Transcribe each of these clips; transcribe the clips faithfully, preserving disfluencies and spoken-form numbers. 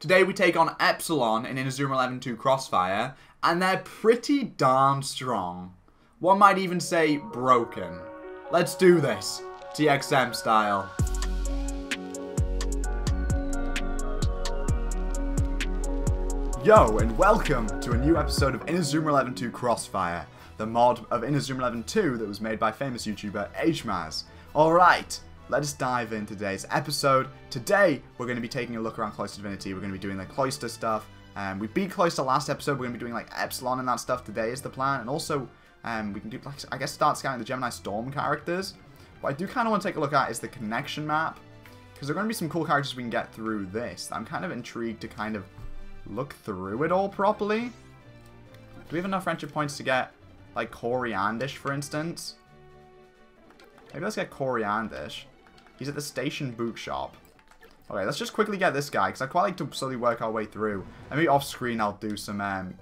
Today we take on Epsilon in Inazuma Eleven Two Crossfire, and they're pretty darn strong. One might even say broken. Let's do this, T X M style. Yo, and welcome to a new episode of Inazuma Eleven Two Crossfire, the mod of Inazuma Eleven Two that was made by famous YouTuber Hmaz. Alright, let's dive in today's episode. Today, we're going to be taking a look around Cloister Divinity. We're going to be doing the Cloister stuff. Um, we beat Cloister last episode. We're going to be doing like Epsilon and that stuff today is the plan. And also, um, we can do, like, I guess, start scanning the Gemini Storm characters. What I do kind of want to take a look at is the connection map, because there are going to be some cool characters we can get through this. I'm kind of intrigued to kind of look through it all properly. Do we have enough friendship points to get, like, Coriandish, for instance? Maybe let's get Coriandish. He's at the station boot shop. Okay, let's just quickly get this guy, because I quite like to slowly work our way through. And maybe off screen I'll do some, um,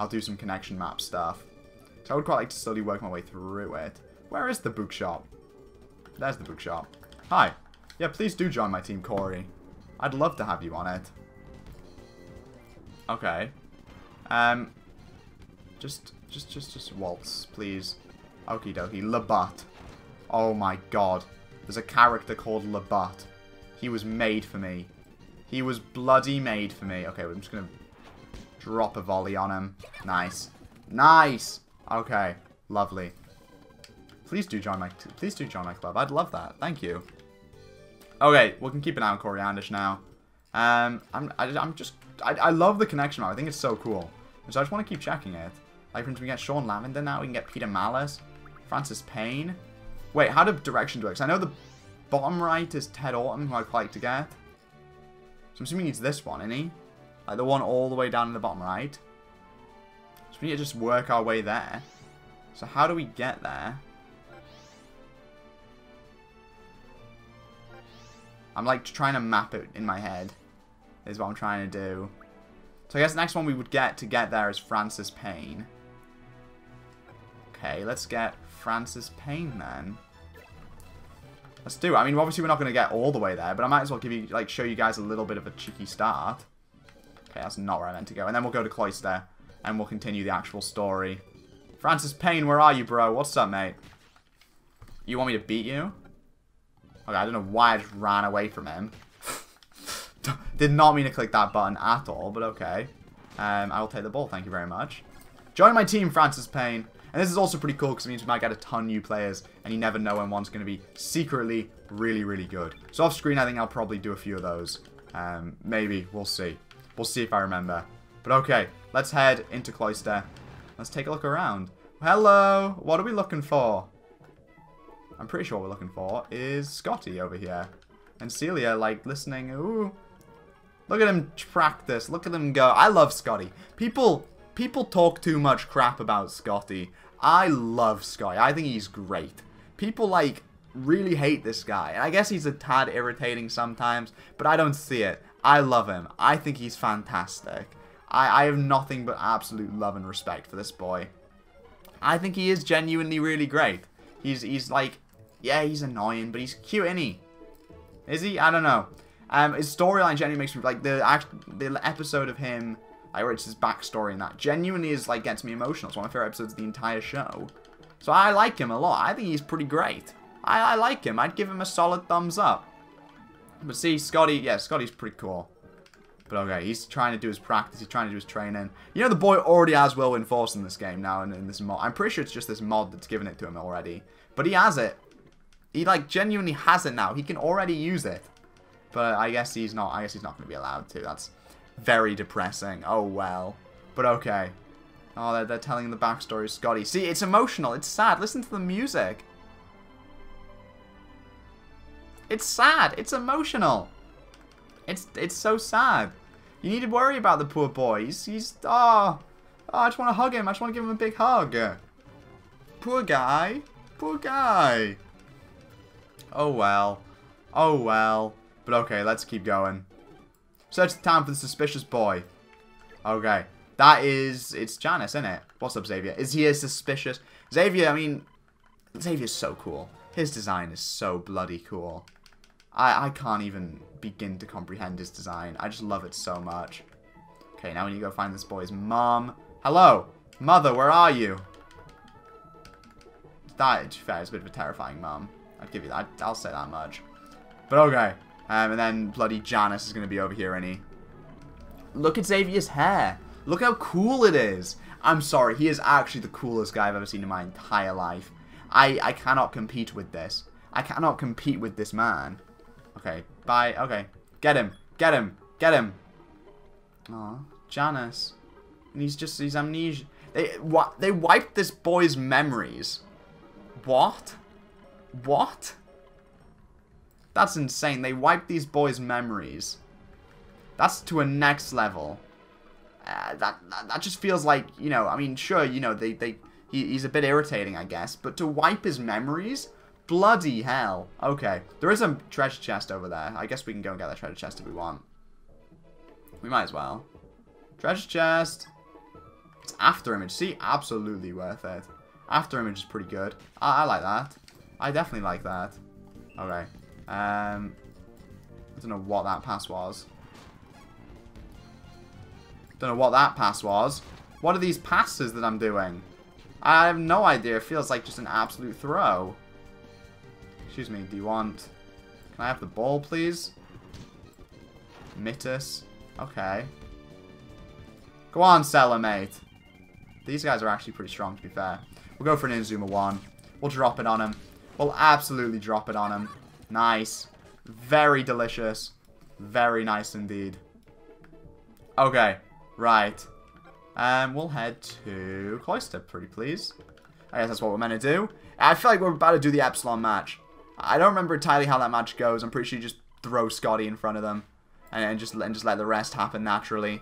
I'll do some connection map stuff. So I would quite like to slowly work my way through it. Where is the boot shop? There's the boot shop. Hi. Yeah, please do join my team, Corey. I'd love to have you on it. Okay. Um, just, just, just, just waltz, please. Okie dokie. Lebot. Oh my god. There's a character called Lebot. He was made for me. He was bloody made for me. Okay, I'm just gonna drop a volley on him. Nice. Nice! Okay. Lovely. Please do join my, please do join my club. I'd love that. Thank you. Okay, we can keep an eye on Coriandish now. Um, I'm, I, I'm just... I, I love the connection map. I think it's so cool. So I just want to keep checking it. Like, for instance, we can get Sean Lavender now. We can get Peter Malice. Francis Payne. Wait, how do directions work? I know the bottom right is Ted Orton, who I'd like to get. So I'm assuming he's this one, isn't he? Like, the one all the way down in the bottom right. So we need to just work our way there. So how do we get there? I'm, like, trying to map it in my head. Is what I'm trying to do. So I guess the next one we would get to get there is Francis Payne. Okay, let's get Francis Payne then. Let's do it. I mean, obviously we're not going to get all the way there, but I might as well give you, like, show you guys a little bit of a cheeky start. Okay, that's not where I meant to go. And then we'll go to Cloister, and we'll continue the actual story. Francis Payne, where are you, bro? What's up, mate? You want me to beat you? Okay, I don't know why I just ran away from him. Did not mean to click that button at all, but okay. Um, I will take the ball, thank you very much. Join my team, Francis Payne. And this is also pretty cool because it means we might get a ton of new players, and you never know when one's going to be secretly really, really good. So off screen, I think I'll probably do a few of those. Um, maybe, we'll see. We'll see if I remember. But okay, let's head into Cloister. Let's take a look around. Hello, what are we looking for? I'm pretty sure what we're looking for is Scotty over here. And Celia, like, listening. Ooh. Look at him practice. Look at him go. I love Scotty. People people talk too much crap about Scotty. I love Scotty. I think he's great. People, like, really hate this guy. And I guess he's a tad irritating sometimes, but I don't see it. I love him. I think he's fantastic. I, I have nothing but absolute love and respect for this boy. I think he is genuinely really great. He's, he's like, yeah, he's annoying, but he's cute, isn't he? Is he? I don't know. Um, his storyline genuinely makes me, like, the act, the episode of him, like, where it's his backstory and that, genuinely is, like, gets me emotional. It's one of my favorite episodes of the entire show. So I like him a lot. I think he's pretty great. I, I like him. I'd give him a solid thumbs up. But see, Scotty, yeah, Scotty's pretty cool. But okay, he's trying to do his practice. He's trying to do his training. You know, the boy already has Whirlwind Force in this game now, and in this mod. I'm pretty sure it's just this mod that's given it to him already. But he has it. He, like, genuinely has it now. He can already use it. But I guess he's not, I guess he's not going to be allowed to. That's very depressing. Oh, well. But okay. Oh, they're, they're telling the backstory of Scotty. See, it's emotional. It's sad. Listen to the music. It's sad. It's emotional. It's it's so sad. You need to worry about the poor boy. He's, he's oh, oh, I just want to hug him. I just want to give him a big hug. Poor guy. Poor guy. Oh, well. Oh, well. But okay, let's keep going. Search the town for the suspicious boy. Okay. That is... It's Janus, isn't it? What's up, Xavier? Is he a suspicious... Xavier, I mean... Xavier's so cool. His design is so bloody cool. I, I can't even begin to comprehend his design. I just love it so much. Okay, now we need to go find this boy's mom. Hello! Mother, where are you? That, to be fair, is a bit of a terrifying mom. I'd give you that. I'll say that much. But okay. Um, and then bloody Janus is going to be over here, isn't he? Look at Xavier's hair. Look how cool it is. I'm sorry. He is actually the coolest guy I've ever seen in my entire life. I, I cannot compete with this. I cannot compete with this man. Okay. Bye. Okay. Get him. Get him. Get him. Aw. Janus. And he's just... He's amnesia. They, what, they wiped this boy's memories. What? What? That's insane. They wiped these boys' memories. That's to a next level. Uh, that, that that just feels like, you know, I mean, sure, you know, they, they he, he's a bit irritating, I guess. But to wipe his memories? Bloody hell. Okay. There is a treasure chest over there. I guess we can go and get that treasure chest if we want. We might as well. Treasure chest. It's after image. See? Absolutely worth it. After image is pretty good. I, I like that. I definitely like that. Alright. Um, I don't know what that pass was. Don't know what that pass was. What are these passes that I'm doing? I have no idea. It feels like just an absolute throw. Excuse me. Do you want... Can I have the ball, please? Mittus. Okay. Go on, seller, mate. These guys are actually pretty strong, to be fair. We'll go for an Inazuma one. We'll drop it on him. We'll absolutely drop it on him. Nice. Very delicious. Very nice indeed. Okay. Right. Um, we'll head to Cloister, pretty please. I guess that's what we're meant to do. I feel like we're about to do the Epsilon match. I don't remember entirely how that match goes. I'm pretty sure you just throw Scotty in front of them. And, and, just, and just let the rest happen naturally.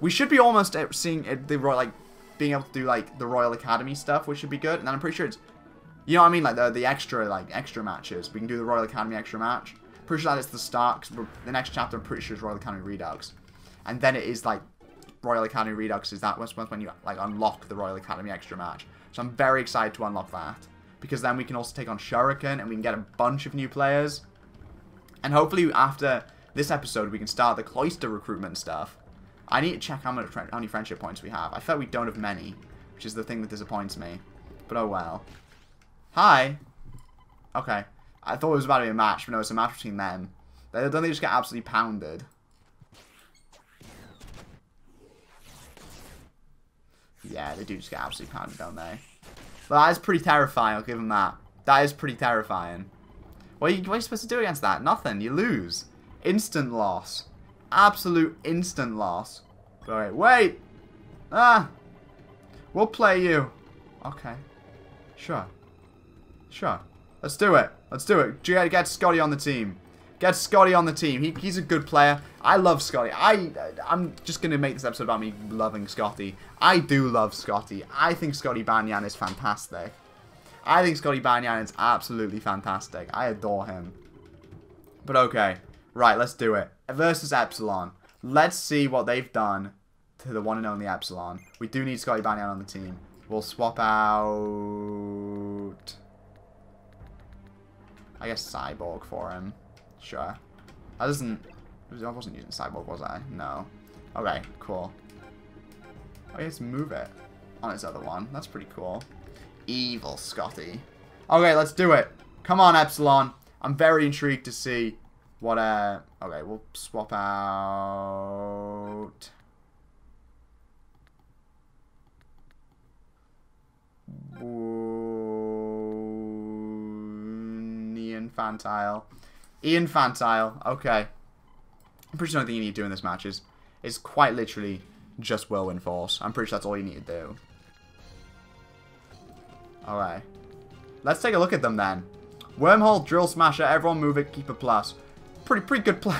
We should be almost seeing it, the Royal, like, being able to do, like, the Royal Academy stuff, which should be good. And then I'm pretty sure it's... You know what I mean? Like, the, the extra, like, extra matches. We can do the Royal Academy extra match. Pretty sure that it's the start, because the next chapter, I'm pretty sure, is Royal Academy Redux. And then it is, like, Royal Academy Redux is that once when you, like, unlock the Royal Academy extra match. So I'm very excited to unlock that. Because then we can also take on Shuriken, and we can get a bunch of new players. And hopefully, after this episode, we can start the Cloister recruitment stuff. I need to check how, much, how many friendship points we have. I felt we don't have many, which is the thing that disappoints me. But oh well. Hi. Okay. I thought it was about to be a match, but no, it's a match between them. They don't they just get absolutely pounded. Yeah, they do just get absolutely pounded, don't they? Well, that is pretty terrifying, I'll give them that. That is pretty terrifying. What are you, what are you supposed to do against that? Nothing. You lose. Instant loss. Absolute instant loss. Alright, wait! Ah! We'll play you. Okay. Sure. Sure. Let's do it. Let's do it. Get Scotty on the team. Get Scotty on the team. He, he's a good player. I love Scotty. I, I'm just going to make this episode about me loving Scotty. I do love Scotty. I think Scotty Banyan is fantastic. I think Scotty Banyan is absolutely fantastic. I adore him. But okay. Right, let's do it. Versus Epsilon. Let's see what they've done to the one and only Epsilon. We do need Scotty Banyan on the team. We'll swap out... I guess Cyborg for him. Sure. I wasn't... I wasn't using Cyborg, was I? No. Okay, cool. I guess move it on its other one. That's pretty cool. Evil Scotty. Okay, let's do it. Come on, Epsilon. I'm very intrigued to see what... Uh... Okay, we'll swap out... Infantile. Infantile. Okay. I'm pretty sure the only thing you need to do in this match is, is quite literally just Whirlwind Force. I'm pretty sure that's all you need to do. Alright. Let's take a look at them then. Wormhole, Drill Smasher, everyone move it, Keeper Plus. Pretty pretty good player.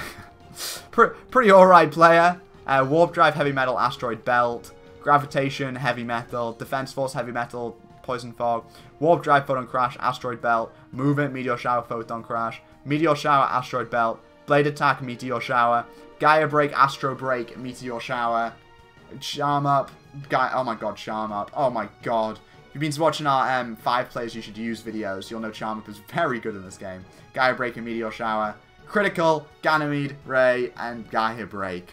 pretty pretty alright player. Uh, Warp Drive, Heavy Metal, Asteroid Belt. Gravitation, Heavy Metal. Defense Force, Heavy Metal. Poison Fog, Warp Drive, Photon Crash, Asteroid Belt, Move It, Meteor Shower, Photon Crash, Meteor Shower, Asteroid Belt, Blade Attack, Meteor Shower, Gaia Break, Astro Break, Meteor Shower, Charm Up, Gaia, oh my god, Charm Up, oh my god. If you've been watching our um, five players you should use videos, you'll know Charm Up is very good in this game. Gaia Break and Meteor Shower, Critical, Ganymede, Ray, and Gaia Break.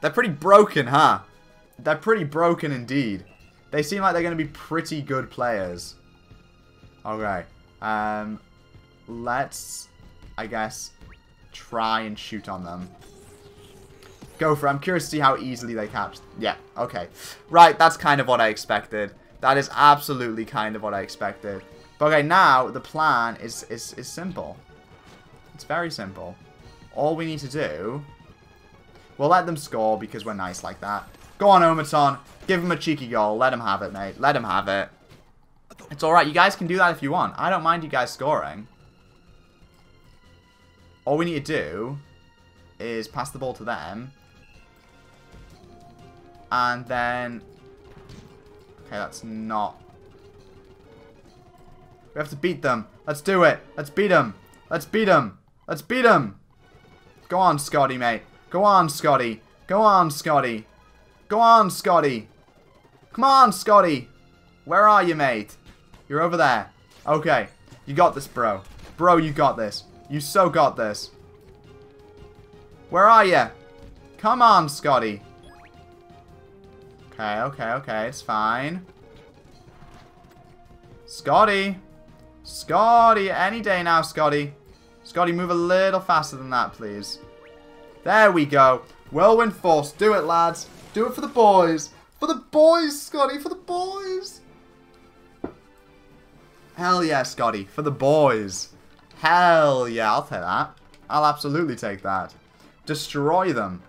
They're pretty broken, huh? They're pretty broken indeed. They seem like they're going to be pretty good players. Okay. Um, let's, I guess, try and shoot on them. Go for it. I'm curious to see how easily they catch. Yeah, okay. Right, that's kind of what I expected. That is absolutely kind of what I expected. But okay, now the plan is, is, is simple. It's very simple. All we need to do... We'll let them score because we're nice like that. Go on, Omaton. Give him a cheeky goal. Let him have it, mate. Let him have it. It's alright. You guys can do that if you want. I don't mind you guys scoring. All we need to do is pass the ball to them. And then... Okay, that's not... We have to beat them. Let's do it. Let's beat them. Let's beat them. Let's beat them. Go on, Scotty, mate. Go on, Scotty. Go on, Scotty. Go on, Scotty. Come on, Scotty. Where are you, mate? You're over there. Okay. You got this, bro. Bro, you got this. You so got this. Where are you? Come on, Scotty. Okay, okay, okay. It's fine. Scotty. Scotty. Any day now, Scotty. Scotty, move a little faster than that, please. There we go. Whirlwind Force. Do it, lads. Do it for the boys. For the boys, Scotty. For the boys. Hell yeah, Scotty. For the boys. Hell yeah. I'll take that. I'll absolutely take that. Destroy them.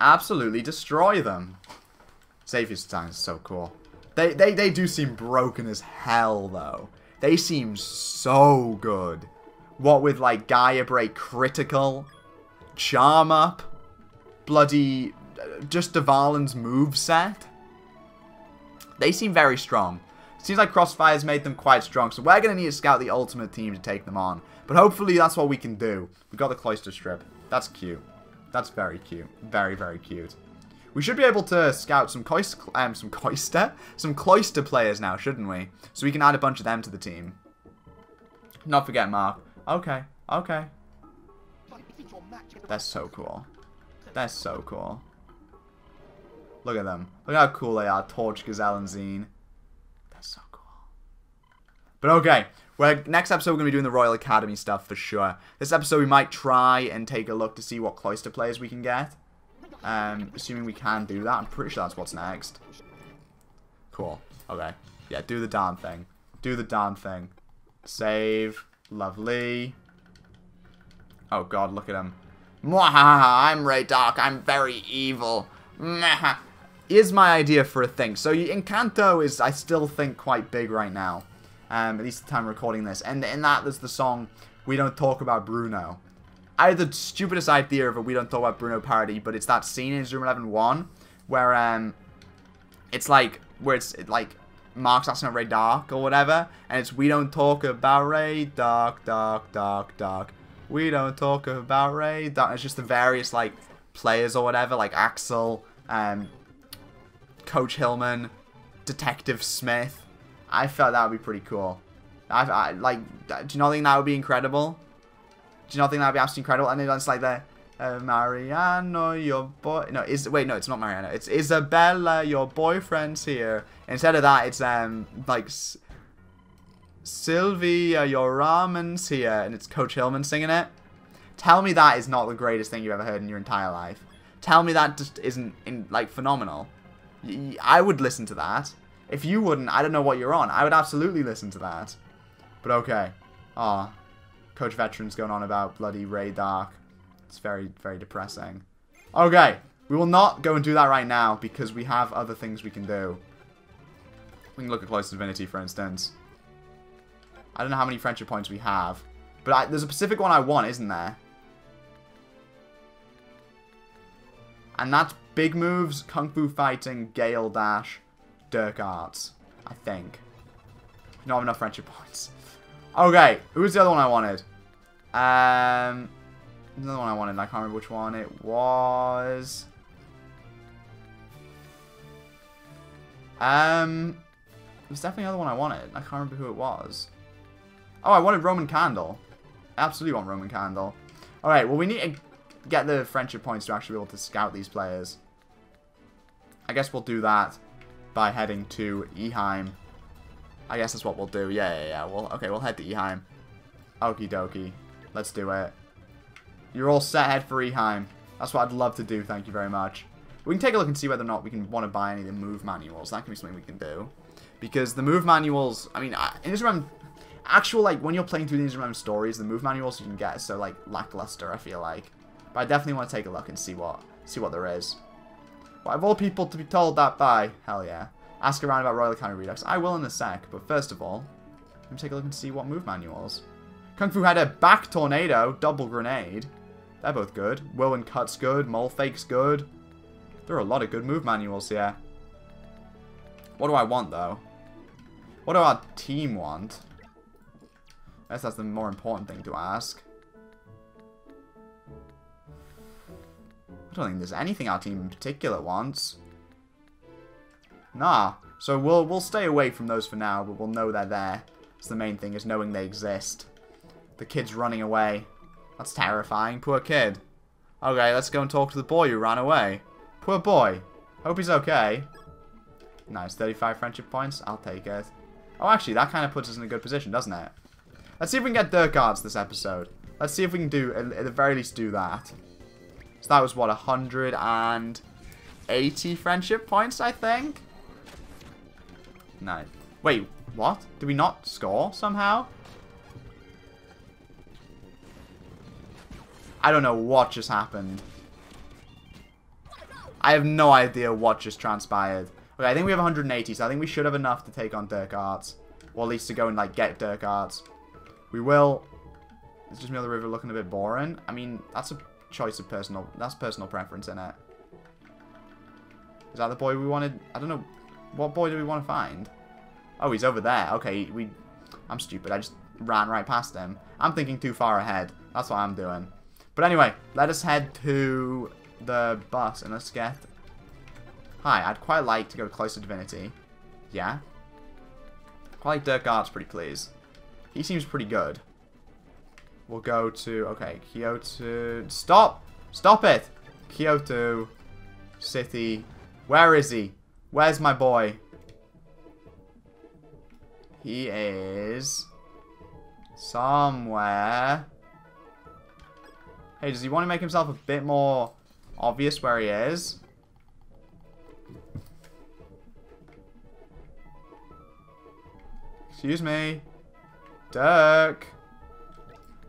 Absolutely destroy them. Xavier's design is so cool. They, they, they do seem broken as hell, though. They seem so good. What with, like, Gaia Break critical... Charm Up, bloody, just Dvalin's moveset. They seem very strong. Seems like Crossfire's made them quite strong, so we're going to need to scout the ultimate team to take them on. But hopefully that's what we can do. We've got the Cloister Strip. That's cute. That's very cute. Very, very cute. We should be able to scout some cloister, um, some cloister, some cloister players now, shouldn't we? So we can add a bunch of them to the team. Not forget Mark. Okay, okay. That's so cool. That's so cool. Look at them. Look how cool they are. Torch, Gazelle, and Zine. That's so cool. But okay. We're, next episode, we're going to be doing the Royal Academy stuff for sure. This episode, we might try and take a look to see what Cloister players we can get. Um, assuming we can do that. I'm pretty sure that's what's next. Cool. Okay. Yeah, do the darn thing. Do the darn thing. Save. Lovely. Oh god, look at him. Mwahaha, I'm Raydark, I'm very evil. Mwahaha. Here's my idea for a thing. So Encanto is, I still think, quite big right now. Um, at least the time recording this. And in that, there's the song, We Don't Talk About Bruno. I had the stupidest idea of a We Don't Talk About Bruno parody, but it's that scene in Inazuma Eleven One where, um, it's like, where it's, it, like, Mark's asking about Raydark or whatever, and it's, we don't talk about Raydark, dark, dark, dark. We don't talk about Ray. That is just the various, like, players or whatever, like Axel, um, Coach Hillman, Detective Smith. I felt that would be pretty cool. I, I like. Do you not think that would be incredible? Do you not think that would be absolutely incredible? And it's like the uh, Mariano, your boy. No, is wait, no, it's not Mariano. It's Isabella, your boyfriend's here. Instead of that, it's um like. Sylvia, your ramen's here, and it's Coach Hillman singing it. Tell me that is not the greatest thing you've ever heard in your entire life. Tell me that just isn't, in, like, phenomenal. Y I would listen to that. If you wouldn't, I don't know what you're on. I would absolutely listen to that. But okay. Aw. Coach Veteran's going on about bloody Raydark. It's very, very depressing. Okay. We will not go and do that right now, because we have other things we can do. We can look at Cloister Divinity, for instance. I don't know how many friendship points we have. But I, there's a specific one I want, isn't there? And that's Big Moves, Kung Fu Fighting, Gale Dash, Dirk Arts, I think. You don't have enough friendship points. Okay, who's the other one I wanted? Um, another one I wanted, I can't remember which one it was. Um... There's definitely another one I wanted. I can't remember who it was. Oh, I wanted Roman Candle. Absolutely want Roman Candle. Alright, well, we need to get the friendship points to actually be able to scout these players. I guess we'll do that by heading to Eheim. I guess that's what we'll do. Yeah, yeah, yeah. Well, okay, we'll head to Eheim. Okie dokie. Let's do it. You're all set, head for Eheim. That's what I'd love to do, thank you very much. We can take a look and see whether or not we can want to buy any of the move manuals. That can be something we can do. Because the move manuals, I mean, Inazuma, actual, like, when you're playing through the Inazuma stories, the move manuals you can get is so, like, lackluster, I feel like. But I definitely want to take a look and see what, see what there is. But of all people to be told that by, hell yeah. Ask around about Royal Academy Redux. I will in a sec, but first of all, let me take a look and see what move manuals. Kung Fu had a back tornado, double grenade. They're both good. Whirlwind Cut's good. Mole Fake's good. There are a lot of good move manuals here. What do I want, though? What do our team want? I guess that's the more important thing to ask. I don't think there's anything our team in particular wants. Nah. So we'll we'll stay away from those for now, but we'll know they're there. It's the main thing, is knowing they exist. The kid's running away. That's terrifying. Poor kid. Okay, let's go and talk to the boy who ran away. Poor boy. Hope he's okay. Nice. thirty-five friendship points. I'll take it. Oh, actually, that kind of puts us in a good position, doesn't it? Let's see if we can get Dirk Arts this episode. Let's see if we can do, at the very least, do that. So that was, what, one hundred eighty friendship points, I think? Nice. Wait, what? Did we not score somehow? I don't know what just happened. I have no idea what just transpired. Okay, I think we have one hundred eighty, so I think we should have enough to take on Dirk Arts. Or at least to go and, like, get Dirk Arts. We will. It's just me on the river looking a bit boring. I mean, that's a choice of personal... That's personal preference, innit? Is that the boy we wanted? I don't know. What boy do we want to find? Oh, he's over there. Okay, we... I'm stupid. I just ran right past him. I'm thinking too far ahead. That's what I'm doing. But anyway, let us head to the bus and let's get... Hi, I'd quite like to go to Cloister Divinity. Yeah? Quite like Dirk Arts, pretty please. He seems pretty good. We'll go to... Okay, Kyoto... Stop! Stop it! Kyoto... City... Where is he? Where's my boy? He is... somewhere... Hey, does he want to make himself a bit more obvious where he is? Excuse me. Dirk.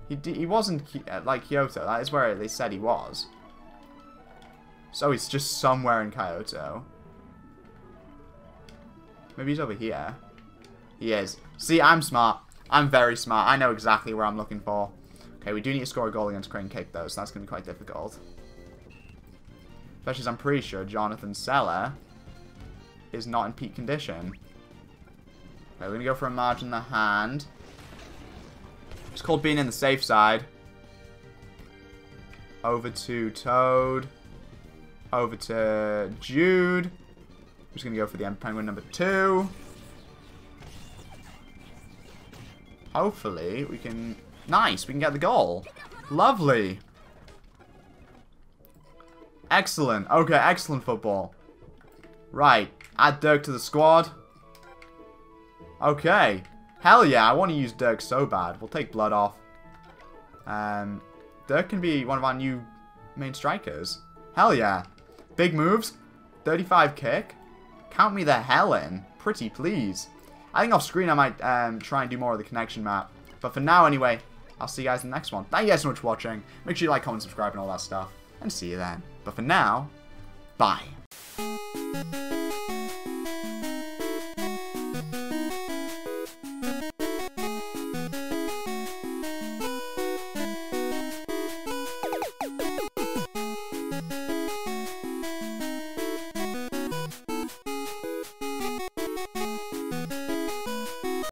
He, d he wasn't like Kyoto. That is where they said he was. So he's just somewhere in Kyoto. Maybe he's over here. He is. See, I'm smart. I'm very smart. I know exactly where I'm looking for. Okay, we do need to score a goal against Crane Kick, though, so that's going to be quite difficult. Especially as I'm pretty sure Jonathan Seller is not in peak condition. Okay, we're going to go for a margin in the hand. It's called being in the safe side. Over to Toad. Over to Jude. I'm just going to go for the Emperor Penguin number two. Hopefully, we can... Nice, we can get the goal. Lovely. Excellent. Okay, excellent football. Right, add Dirk to the squad. Okay. Hell yeah, I want to use Dirk so bad. We'll take Blood off. Um, Dirk can be one of our new main strikers. Hell yeah. Big moves. thirty-five kick. Count me the hell in. Pretty please. I think off screen I might um, try and do more of the connection map. But for now, anyway, I'll see you guys in the next one. Thank you guys so much for watching. Make sure you like, comment, subscribe, and all that stuff. And see you then. But for now, bye.